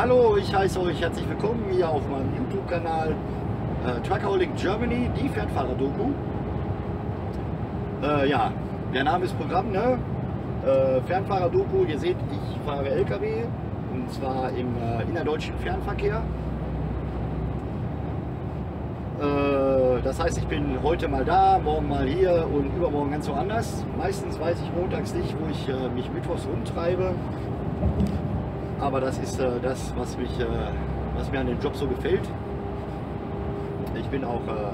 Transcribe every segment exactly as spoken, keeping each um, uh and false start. Hallo, ich heiße euch herzlich willkommen hier auf meinem YouTube-Kanal äh, Truckaholic Germany, die Fernfahrer-Doku. Äh, ja, der Name ist Programm, ne? Äh, Fernfahrer-Doku, ihr seht, ich fahre L K W und zwar im äh, innerdeutschen Fernverkehr. Äh, das heißt, ich bin heute mal da, morgen mal hier und übermorgen ganz woanders. Meistens weiß ich montags nicht, wo ich äh, mich mittwochs rumtreibe. Aber das ist äh, das, was, mich, äh, was mir an dem Job so gefällt. Ich bin auch äh,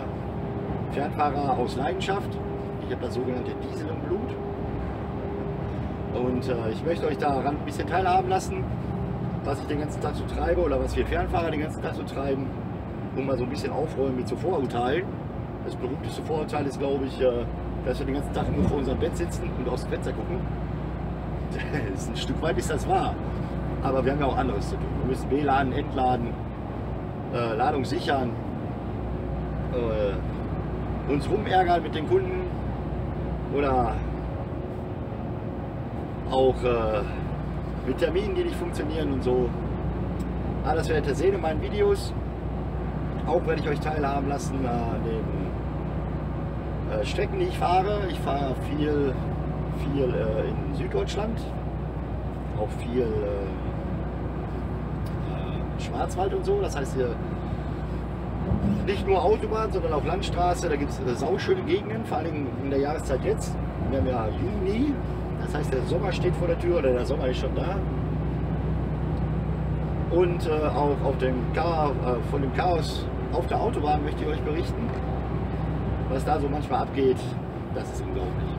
Fernfahrer aus Leidenschaft. Ich habe das sogenannte Diesel im Blut. Und äh, ich möchte euch daran ein bisschen teilhaben lassen, was ich den ganzen Tag so treibe oder was wir Fernfahrer den ganzen Tag so treiben. Und mal so ein bisschen aufräumen mit so Vorurteilen. Das berühmteste Vorurteil ist, glaube ich, äh, dass wir den ganzen Tag nur vor unserem Bett sitzen und aufs Fenster gucken. Ist ein Stück weit ist das wahr. Aber wir haben ja auch anderes zu tun. Wir müssen W LAN, entladen, äh, Ladung sichern, äh, uns rumärgern mit den Kunden oder auch äh, mit Terminen, die nicht funktionieren und so. Alles werdet ihr sehen in meinen Videos. Auch werde ich euch teilhaben lassen an äh, den äh, Strecken, die ich fahre. Ich fahre viel, viel äh, in Süddeutschland, auch viel äh, Schwarzwald und so, das heißt hier nicht nur Autobahn, sondern auch Landstraße, da gibt es äh, sauschöne Gegenden, vor allem in der Jahreszeit jetzt, wir haben ja Juni, das heißt der Sommer steht vor der Tür oder der Sommer ist schon da und äh, auch auf dem Chaos, äh, von dem Chaos auf der Autobahn möchte ich euch berichten, was da so manchmal abgeht, das ist unglaublich.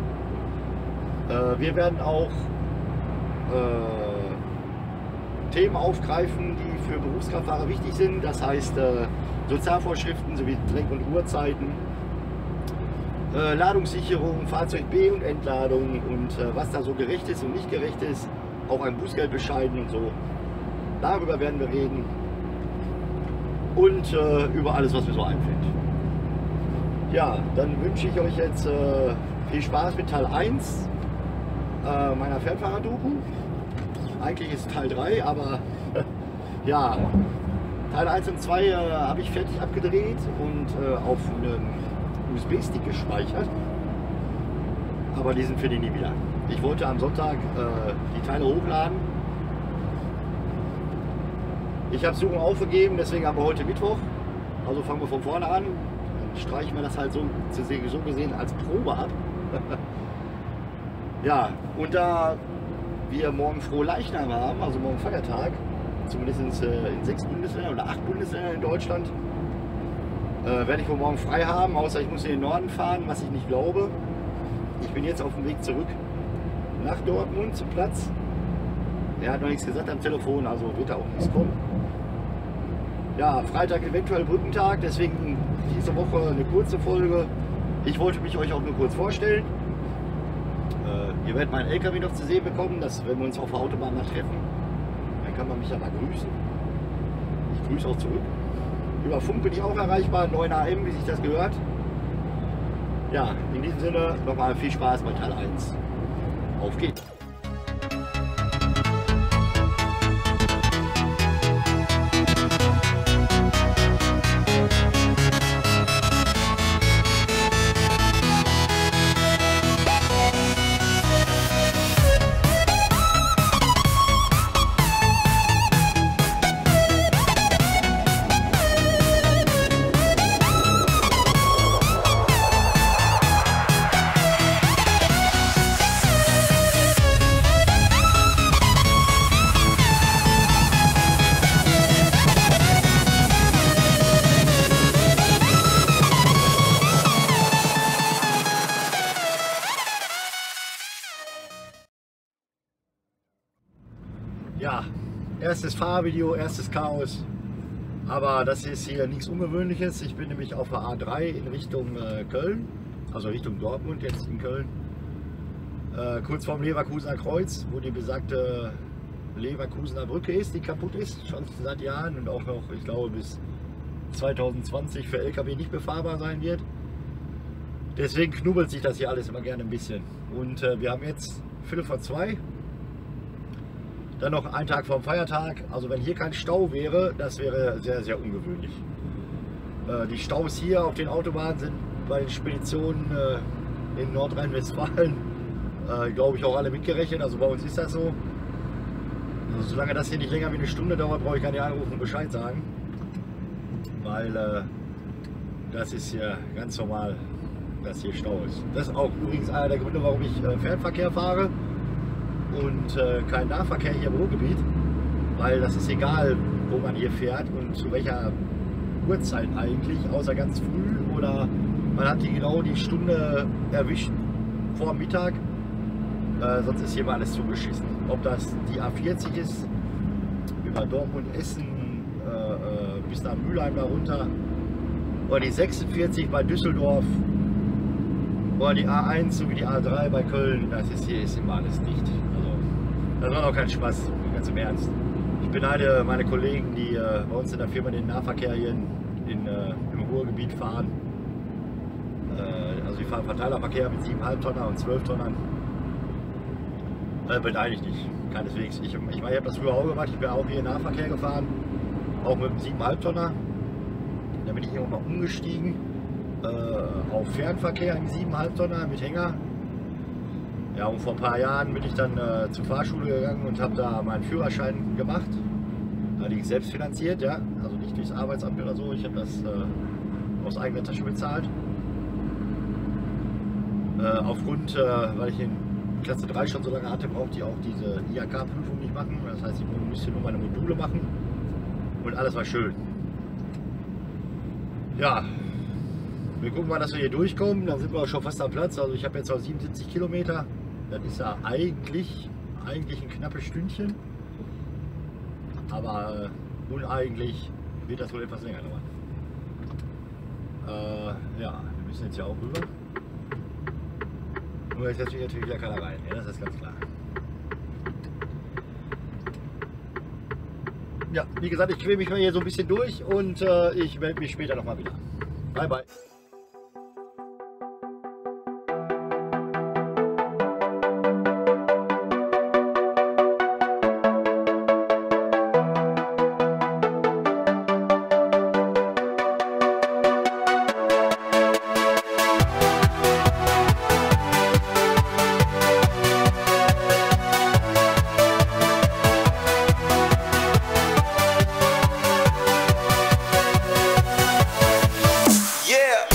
Äh, wir werden auch Äh, Themen aufgreifen, die für Berufskraftfahrer wichtig sind, das heißt äh, Sozialvorschriften sowie Lenk- und Uhrzeiten, äh, Ladungssicherung, Fahrzeug B- und Entladung und äh, was da so gerecht ist und nicht gerecht ist, auch ein Bußgeld bescheiden und so. Darüber werden wir reden und äh, über alles, was mir so einfällt. Ja, dann wünsche ich euch jetzt äh, viel Spaß mit Teil eins. Meiner Fernfahrer-Doku. Eigentlich ist Teil drei, aber ja, Teil eins und zwei äh, habe ich fertig abgedreht und äh, auf einem U S B-Stick gespeichert, aber die sind für die nie wieder. Ich wollte am Sonntag äh, die Teile hochladen. Ich habe Suchen aufgegeben, deswegen haben wir heute Mittwoch, also fangen wir von vorne an, dann streichen wir das halt so, so gesehen als Probe ab. Ja, und da wir morgen Frohleichnam haben, also morgen Feiertag, zumindest in sechs Bundesländern oder acht Bundesländern in Deutschland, äh, werde ich wohl morgen frei haben, außer ich muss in den Norden fahren, was ich nicht glaube. Ich bin jetzt auf dem Weg zurück nach Dortmund zum Platz. Er hat noch nichts gesagt am Telefon, also wird da auch nichts kommen. Ja, Freitag eventuell Brückentag, deswegen diese Woche eine kurze Folge. Ich wollte mich euch auch nur kurz vorstellen. Ihr werdet meinen L K W noch zu sehen bekommen, dass, wenn wir uns auf der Autobahn mal treffen, dann kann man mich ja mal grüßen. Ich grüße auch zurück. Über Funk bin ich auch erreichbar, neun A M, wie sich das gehört. Ja, in diesem Sinne nochmal viel Spaß bei Teil eins. Auf geht's! Ja, erstes Fahrvideo, erstes Chaos, aber das ist hier nichts Ungewöhnliches. Ich bin nämlich auf der A drei in Richtung äh, Köln, also Richtung Dortmund, jetzt in Köln, äh, kurz vorm Leverkusener Kreuz, wo die besagte Leverkusener Brücke ist, die kaputt ist, schon seit Jahren und auch noch, ich glaube, bis zwanzig zwanzig für L K W nicht befahrbar sein wird. Deswegen knubbelt sich das hier alles immer gerne ein bisschen. Und äh, wir haben jetzt Viertel vor zwei. Dann noch einen Tag vorm Feiertag. Also wenn hier kein Stau wäre, das wäre sehr, sehr ungewöhnlich. Äh, die Staus hier auf den Autobahnen sind bei den Speditionen äh, in Nordrhein-Westfalen, äh, glaube ich, auch alle mitgerechnet. Also bei uns ist das so. Also solange das hier nicht länger wie eine Stunde dauert, brauche ich gar nicht anrufen und Bescheid sagen. Weil äh, das ist ja ganz normal, dass hier Stau ist. Das ist auch übrigens einer der Gründe, warum ich äh, Fernverkehr fahre und äh, keinen Nahverkehr hier im Ruhrgebiet, weil das ist egal, wo man hier fährt und zu welcher Uhrzeit eigentlich, außer ganz früh oder man hat hier genau die Stunde erwischt vor Mittag, äh, sonst ist hier mal alles zugeschissen. Ob das die A vierzig ist, über Dortmund, Essen, äh, bis nach Mülheim darunter, oder die sechsundvierzig bei Düsseldorf, oder die A eins sowie die A drei bei Köln, das ist hier ist immer alles dicht. Also, das war auch kein Spaß, ganz im Ernst. Ich beneide meine Kollegen, die äh, bei uns in der Firma den Nahverkehr hier in, in, äh, im Ruhrgebiet fahren. Äh, also die fahren Verteilerverkehr mit sieben Komma fünf Tonner und zwölf Tonnern. Äh, beneide ich nicht, keineswegs. Ich, ich, ich, ich habe das früher auch gemacht, ich bin auch hier in Nahverkehr gefahren, auch mit einem sieben Komma fünf Tonner. Da bin ich irgendwann mal umgestiegen auf Fernverkehr im sieben Komma fünf Tonner mit Hänger. Ja, und vor ein paar Jahren bin ich dann äh, zur Fahrschule gegangen und habe da meinen Führerschein gemacht. Allerdings selbst finanziert, ja, also nicht durchs Arbeitsamt oder so. Ich habe das äh, aus eigener Tasche bezahlt. Äh, aufgrund, äh, weil ich in Klasse drei schon so lange hatte, brauchte ich auch diese I H K-Prüfung nicht machen. Das heißt, ich musste nur meine Module machen und alles war schön. Ja. Wir gucken mal, dass wir hier durchkommen, dann sind wir auch schon fast am Platz. Also ich habe jetzt noch siebenundsiebzig Kilometer. Das ist ja eigentlich, eigentlich ein knappes Stündchen. Aber äh, uneigentlich wird das wohl etwas länger dauern. Äh, ja, wir müssen jetzt ja auch rüber. Nur jetzt lässt sich natürlich wieder keiner rein, ja, das ist ganz klar. Ja, wie gesagt, ich quäle mich mal hier so ein bisschen durch und äh, ich melde mich später nochmal wieder. Bye bye. Yeah.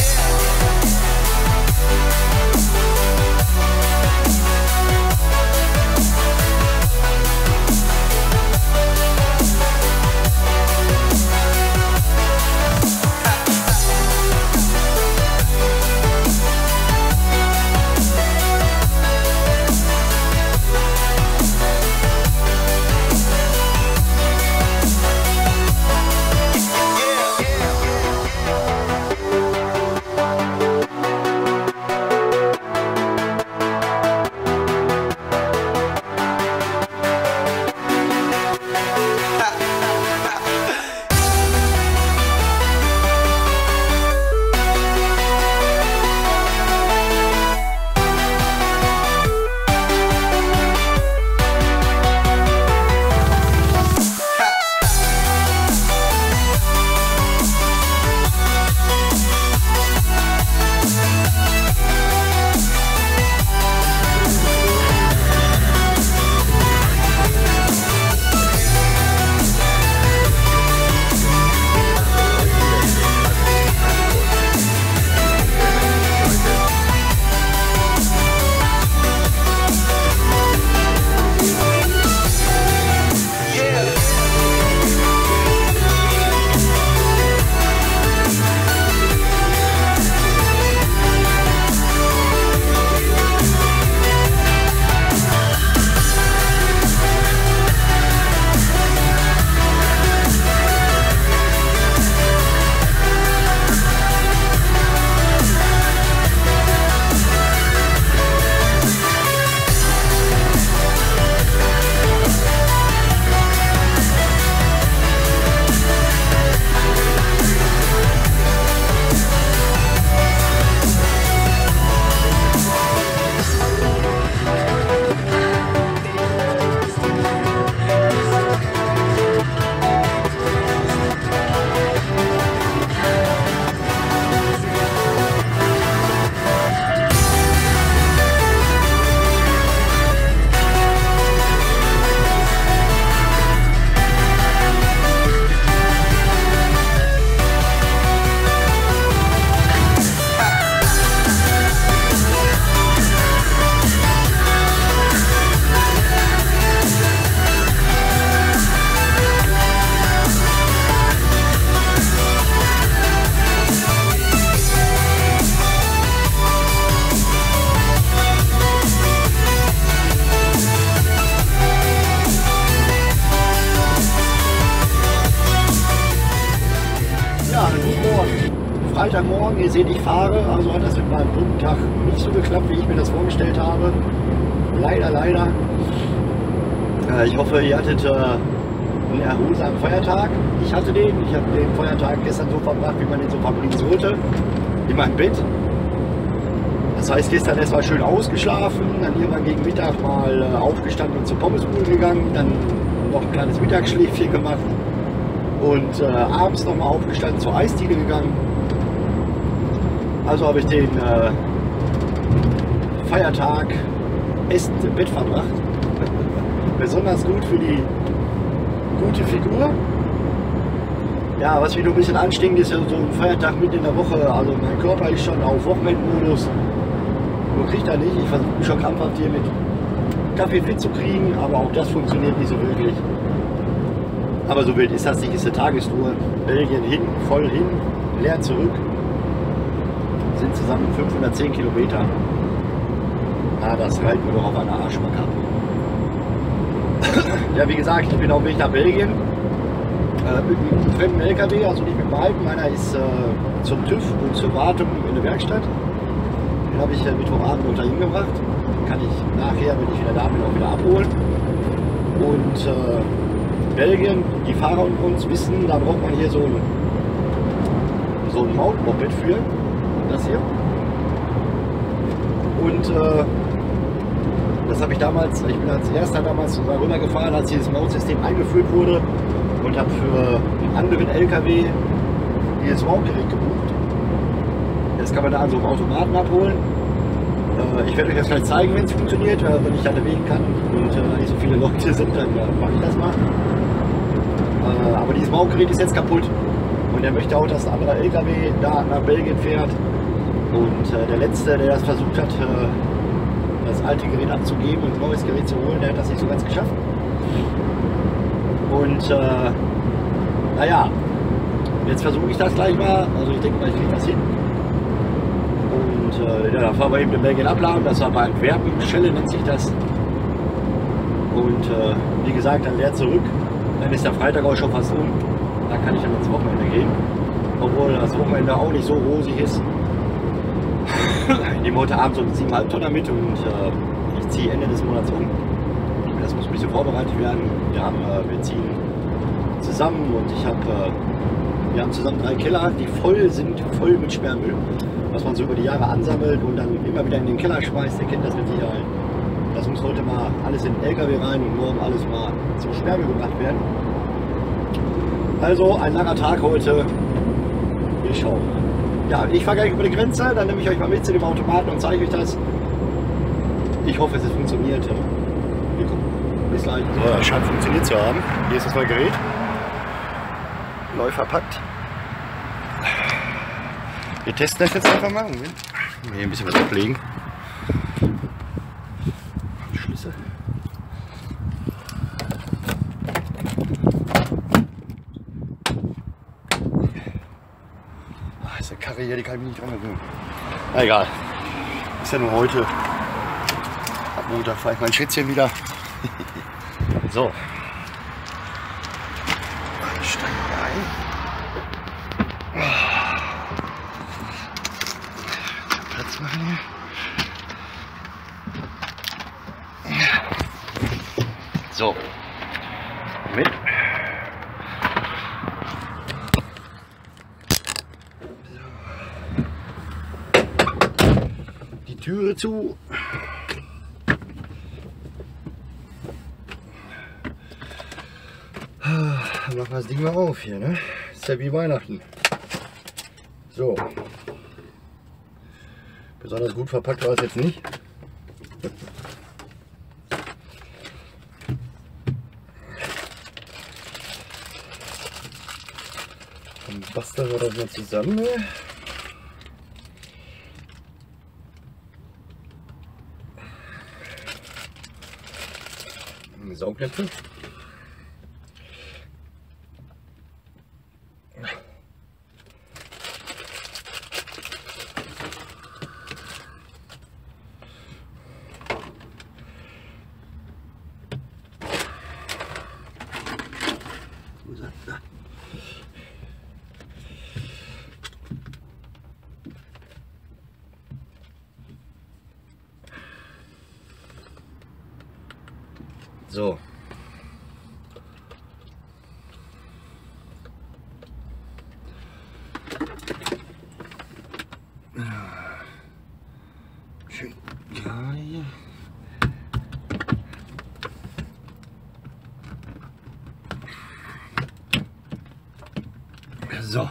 ihr seht, ich fahre, also hat das mit meinem Brückentag nicht so geklappt, wie ich mir das vorgestellt habe. Leider, leider. Äh, ich hoffe, ihr hattet äh, einen erholsamen Feiertag. Ich hatte den. Ich habe den Feiertag gestern so verbracht, wie man den so verbringen sollte. In meinem Bett. Das heißt, gestern erst mal schön ausgeschlafen, dann irgendwann gegen Mittag mal äh, aufgestanden und zur Pommesbude gegangen, dann noch ein kleines Mittagsschläfchen gemacht und äh, abends nochmal aufgestanden, zur Eisdiele gegangen. Also habe ich den äh, Feiertag essend im Bett verbracht. Besonders gut für die gute Figur. Ja, was mich noch ein bisschen anstinkt, ist ja so ein Feiertag mitten in der Woche. Also mein Körper ist schon auf Wochenendmodus. Nur kriegt er nicht. Ich versuche schon krampfhaft hier mit Kaffee fit zu kriegen, aber auch das funktioniert nicht so wirklich. Aber so wild ist das nicht, ist eine Tagestour. Belgien hin, voll hin, leer zurück. Sind zusammen fünfhundertzehn Kilometer. Ah, das reiten wir doch auf einer Arschbacke ab. Ja, wie gesagt, ich bin auf dem Weg nach Belgien. Äh, mit einem fremden L K W, also nicht mit dem alten. Meiner ist äh, zum TÜV und zur Wartung in der Werkstatt. Den habe ich äh, Mittwochabend unterhin gebracht. Den kann ich nachher, wenn ich wieder da bin, auch wieder abholen. Und äh, Belgien, die Fahrer und uns wissen, da braucht man hier so ein, so ein Mautmoped für. Das hier. Und äh, das habe ich damals, ich bin als erster damals darüber gefahren, als dieses Mautsystem eingeführt wurde. Und habe für einen anderen L K W dieses Mautgerät gebucht. Das kann man da an so einem Automaten abholen. Äh, ich werde euch das gleich zeigen, wenn es funktioniert, äh, wenn ich da bewegen kann und äh, nicht so viele Leute sind, dann äh, mache ich das mal. Äh, aber dieses Mautgerät ist jetzt kaputt und er möchte auch, dass ein anderer L K W da nach Belgien fährt. Und äh, der letzte, der das versucht hat, äh, das alte Gerät abzugeben und ein neues Gerät zu holen, der hat das nicht so ganz geschafft. Und äh, naja, jetzt versuche ich das gleich mal, also ich denke mal, ich kriege das hin. Und äh, ja, da fahren wir eben in Belgien abladen, das war bei Antwerpen, Schelle nennt sich das. Und äh, wie gesagt, dann leer zurück, dann ist der Freitag auch schon fast um, da kann ich dann ins Wochenende gehen. Obwohl das Wochenende auch nicht so rosig ist. Ich nehme heute Abend so einen sieben Komma fünf Tonner mit und äh, ich ziehe Ende des Monats um. Das muss ein bisschen vorbereitet werden. Wir, haben, äh, wir ziehen zusammen und ich hab, äh, wir haben zusammen drei Keller, die voll sind, voll mit Sperrmüll, was man so über die Jahre ansammelt und dann immer wieder in den Keller schmeißt. Ihr kennt das mit Sicherheit. Das muss heute mal alles in den L K W rein und morgen alles mal zum Sperrmüll gebracht werden. Also ein langer Tag heute. Wir schauen. Ja, ich fahre gleich über die Grenze, dann nehme ich euch mal mit zu dem Automaten und zeige euch das. Ich hoffe, es funktioniert. Bis gleich. So, das scheint funktioniert zu haben. Hier ist das neue Gerät. Neu verpackt. Wir testen das jetzt einfach mal. Hier ein bisschen was ablegen. Schlüssel. Ach, ist eine Karre hier, die kann ich mich nicht dran gewöhnen. Na egal. Ist ja nur heute. Ab Montag fahre ich mein Schätzchen wieder. So, steigen wir ein. Platz machen hier. So, mit. Die Türe zu. Machen wir das Ding mal auf hier, ne? Ist ja wie Weihnachten. So. Besonders gut verpackt war es jetzt nicht. Dann basteln wir das mal zusammen. Ne? Eine Saugnäpfe. So. Schön. Ja, ja. So,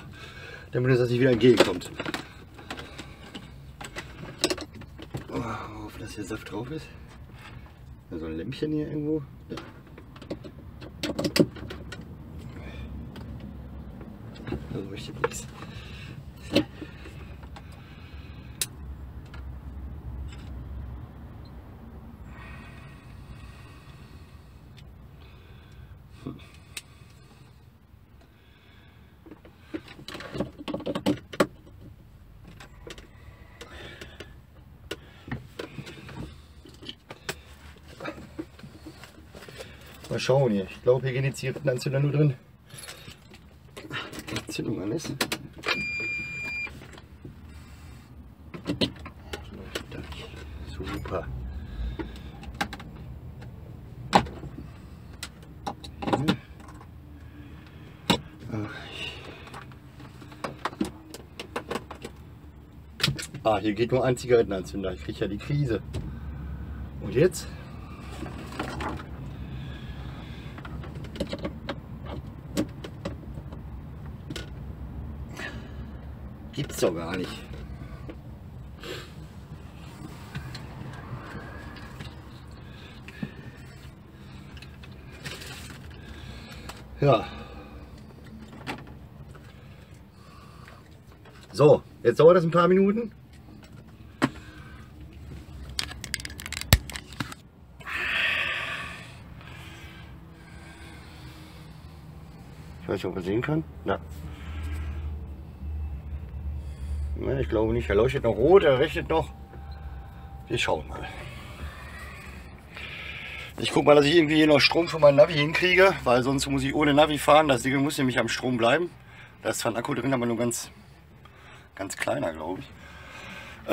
damit es das nicht wieder entgegenkommt. Oh, hoffe, dass hier Saft drauf ist. Da so ein Lämpchen hier irgendwo. Ja. Da leuchtet nichts. Mal schauen hier. Ich glaube, hier gehen jetzt die Rittenanzünder nur drin. Zündung an ist. Super. Ah, hier geht nur ein Zigarettenanzünder. Ich kriege ja die Krise. Und jetzt? Gibt's doch gar nicht. Ja. So, jetzt dauert das ein paar Minuten. Ich weiß nicht, ob man sehen kann. Na. Ich glaube nicht, er leuchtet noch rot, er rechnet noch. Wir schauen mal. Ich gucke mal, dass ich irgendwie hier noch Strom für mein Navi hinkriege, weil sonst muss ich ohne Navi fahren. Das Ding muss nämlich am Strom bleiben. Da ist zwar ein Akku drin, aber nur ganz, ganz kleiner, glaube ich.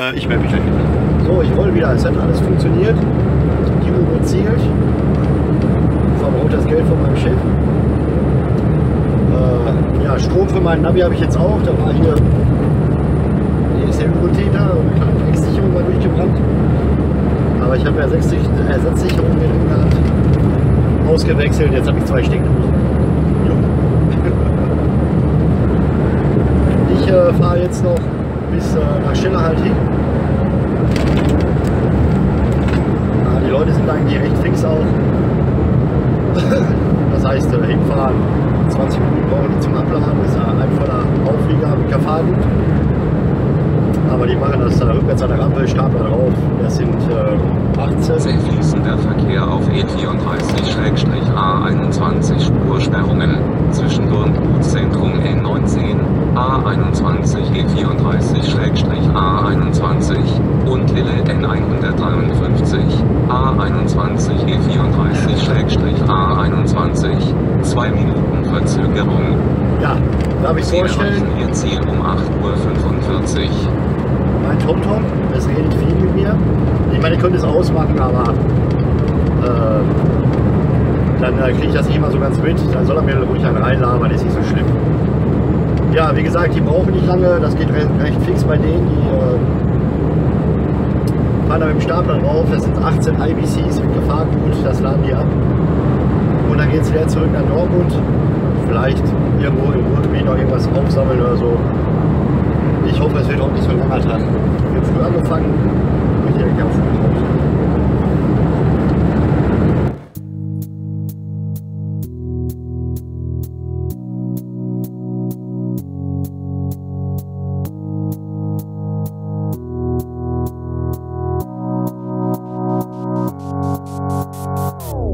Äh, ich melde mich gleich wieder. So, ich roll wieder. Es hat alles funktioniert. Die Uhr zielt. Verbraucht das Geld von meinem Chef. Äh, ja, Strom für mein Navi habe ich jetzt auch. Da war hier. Ist der Übeltäter und eine kleine Ex-Sicherung war durchgebrannt. Aber ich habe ja Ersatzsicherung drin gehabt. Ausgewechselt, jetzt habe ich zwei Steckdosen. Ich äh, fahre jetzt noch bis äh, nach Schelle halt hin. Ah, die Leute sind eigentlich recht fix auch. Das heißt, äh, hinfahren, zwanzig Minuten brauchen die zum Abladen, ist ein voller Auflieger mit Gefahrgut. Aber die machen das da rückwärts an der Rampe, Stapler drauf. Das sind äh, achtzehn. Sehr fließender Verkehr auf E vierunddreißig A einundzwanzig Spursperrungen zwischen Burgzentrum N neunzehn, A einundzwanzig, E vierunddreißig A einundzwanzig und Lille N hundertdreiundfünfzig, A einundzwanzig, E vierunddreißig A einundzwanzig. zwei Minuten Verzögerung. Ja, darf ich vorstellen? Sie erreichen Ihr Ziel um acht Uhr fünfundvierzig. Mein TomTom, das redet viel mit mir. Ich meine, ich könnte es ausmachen, aber äh, dann äh, kriege ich das nicht immer so ganz mit. Dann soll er mir ruhig einen reinlabern, ist nicht so schlimm. Ja, wie gesagt, die brauchen nicht lange, das geht recht, recht fix bei denen. Die äh, fahren da mit dem Stapler drauf, das sind achtzehn I B Cs mit Gefahrgut, das laden die ab. Und dann geht es wieder zurück nach Dortmund. Vielleicht irgendwo im Ruhrgebiet noch irgendwas aufsammeln oder so. Ich hoffe, es wird auch nicht so ein langer Tag. Wir haben früh angefangen und hier ganz gut. Oh,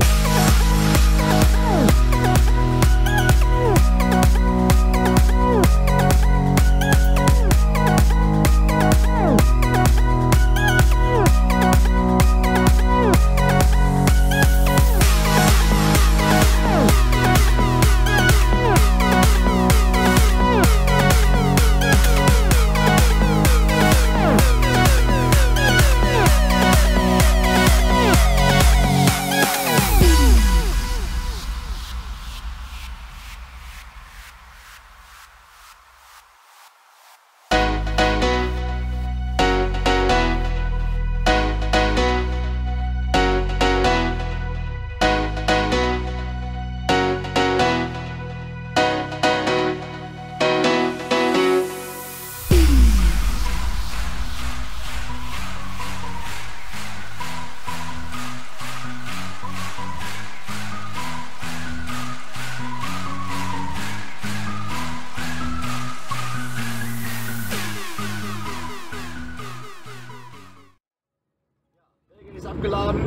abgeladen.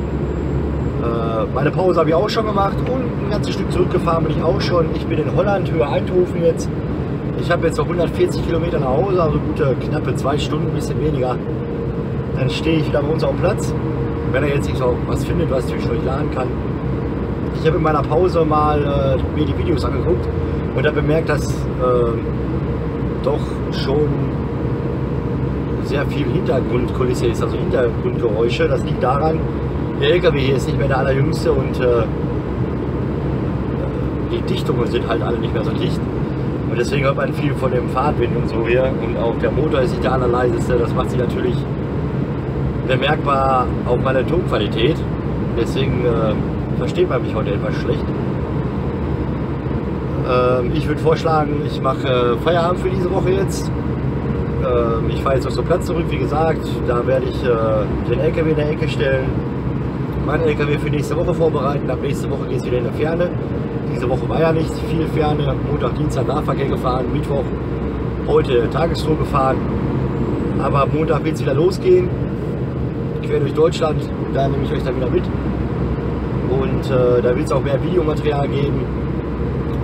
Äh, meine Pause habe ich auch schon gemacht und ein ganzes Stück zurückgefahren bin ich auch schon. Ich bin in Holland, Höhe Eindhoven jetzt. Ich habe jetzt noch hundertvierzig Kilometer nach Hause, also gute knappe zwei Stunden, ein bisschen weniger. Dann stehe ich wieder bei uns auf dem Platz. Wenn er jetzt nicht so was findet, was ich euch laden kann. Ich habe in meiner Pause mal äh, mir die Videos angeguckt und habe bemerkt, dass äh, doch schon sehr viel Hintergrundkulisse ist, also Hintergrundgeräusche. Das liegt daran, der L K W hier ist nicht mehr der allerjüngste und äh, die Dichtungen sind halt alle nicht mehr so dicht. Und deswegen hört man viel von dem Fahrtwind und so her. Und auch der Motor ist nicht der allerleiseste. Das macht sich natürlich bemerkbar auf meine Tonqualität. Deswegen äh, versteht man mich heute etwas schlecht. Ähm, ich würde vorschlagen, ich mache äh, Feierabend für diese Woche jetzt. Ähm, ich fahre jetzt noch zum Platz zurück, wie gesagt. Da werde ich äh, den L K W in der Ecke stellen, meinen L K W für nächste Woche vorbereiten. Ab nächste Woche geht es wieder in der Ferne. Diese Woche war ja nicht viel Ferne. Montag, Dienstag Nahverkehr gefahren, Mittwoch heute Tagestour gefahren. Aber ab Montag wird es wieder losgehen. Quer durch Deutschland, da nehme ich euch dann wieder mit. Und äh, da wird es auch mehr Videomaterial geben.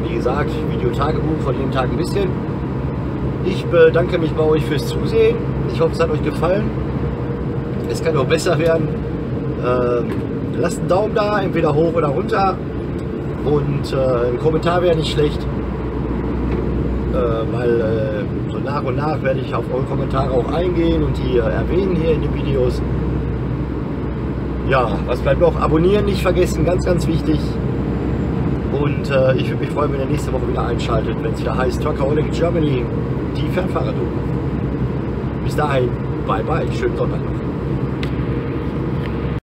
Wie gesagt, Videotagebuch von jedem Tag ein bisschen. Ich bedanke mich bei euch fürs Zusehen. Ich hoffe, es hat euch gefallen. Es kann auch besser werden. Äh, lasst einen Daumen da, entweder hoch oder runter. Und äh, ein Kommentar wäre nicht schlecht, äh, weil äh, so nach und nach werde ich auf eure Kommentare auch eingehen und die äh, erwähnen hier in den Videos. Ja, was bleibt noch? Abonnieren nicht vergessen, ganz, ganz wichtig. Und äh, ich würde mich freuen, wenn ihr nächste Woche wieder einschaltet, wenn es wieder heißt Truckaholic Germany, die Fernfahrerdoku. Bis dahin, bye bye, schönen Sonntag noch.